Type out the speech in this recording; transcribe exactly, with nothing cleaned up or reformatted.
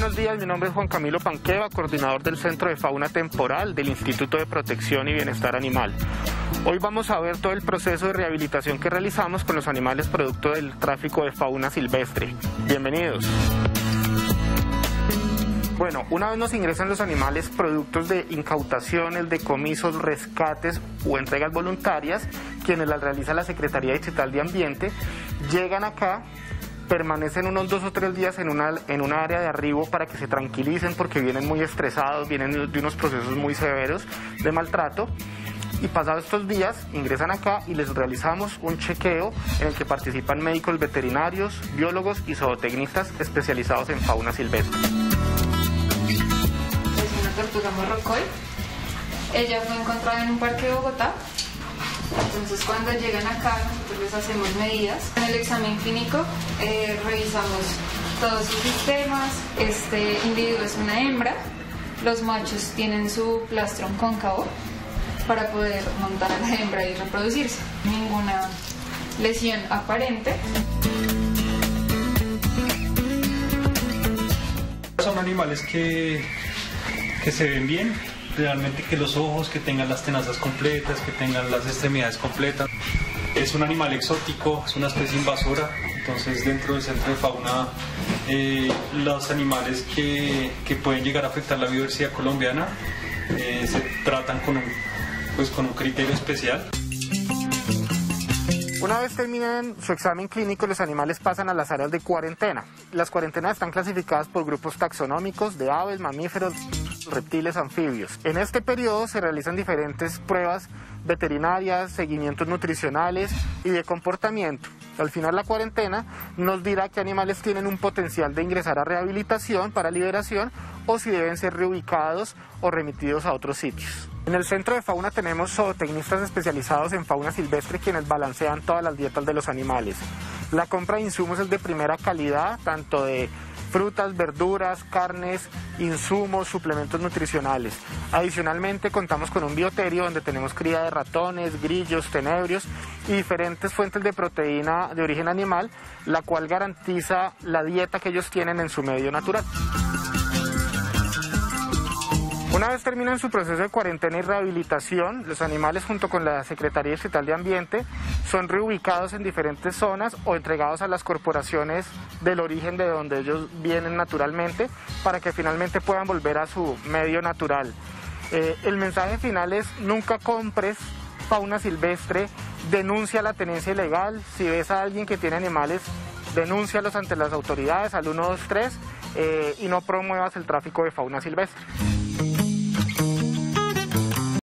buenos días. Mi nombre es Juan Camilo Panqueva, coordinador del Centro de Fauna Temporal del Instituto de Protección y Bienestar Animal. Hoy vamos a ver todo el proceso de rehabilitación que realizamos con los animales producto del tráfico de fauna silvestre. Bienvenidos. Bueno, una vez nos ingresan los animales productos de incautaciones, decomisos, rescates o entregas voluntarias, quienes las realiza la Secretaría Distrital de Ambiente, llegan acá, permanecen unos dos o tres días en una, en una área de arribo para que se tranquilicen porque vienen muy estresados, vienen de unos procesos muy severos de maltrato. Y pasados estos días ingresan acá y les realizamos un chequeo en el que participan médicos veterinarios, biólogos y zootecnistas especializados en fauna silvestre. Tortuga morrocoy. Ella fue encontrada en un parque de Bogotá. Entonces, cuando llegan acá, nosotros les hacemos medidas. En el examen clínico eh, revisamos todos sus sistemas. Este individuo es una hembra. Los machos tienen su plastrón cóncavo para poder montar a la hembra y reproducirse. Ninguna lesión aparente. Son animales que que se ven bien, realmente, que los ojos, que tengan las tenazas completas, que tengan las extremidades completas. Es un animal exótico, es una especie invasora, entonces dentro del centro de fauna eh, los animales que, que pueden llegar a afectar la biodiversidad colombiana eh, se tratan con un, pues, con un criterio especial. Una vez terminan su examen clínico, los animales pasan a las áreas de cuarentena. Las cuarentenas están clasificadas por grupos taxonómicos de aves, mamíferos, reptiles, anfibios. En este periodo se realizan diferentes pruebas veterinarias, seguimientos nutricionales y de comportamiento. Al final la cuarentena nos dirá qué animales tienen un potencial de ingresar a rehabilitación para liberación o si deben ser reubicados o remitidos a otros sitios. En el centro de fauna tenemos zootecnistas especializados en fauna silvestre quienes balancean todas las dietas de los animales. La compra de insumos es de primera calidad, tanto de frutas, verduras, carnes, insumos, suplementos nutricionales. Adicionalmente contamos con un bioterio donde tenemos cría de ratones, grillos, tenebrios y diferentes fuentes de proteína de origen animal, la cual garantiza la dieta que ellos tienen en su medio natural. Una vez terminan su proceso de cuarentena y rehabilitación, los animales junto con la Secretaría Distrital de Ambiente son reubicados en diferentes zonas o entregados a las corporaciones del origen de donde ellos vienen naturalmente para que finalmente puedan volver a su medio natural. Eh, el mensaje final es: nunca compres fauna silvestre, denuncia la tenencia ilegal, si ves a alguien que tiene animales, denúncialos ante las autoridades al uno dos tres eh, y no promuevas el tráfico de fauna silvestre.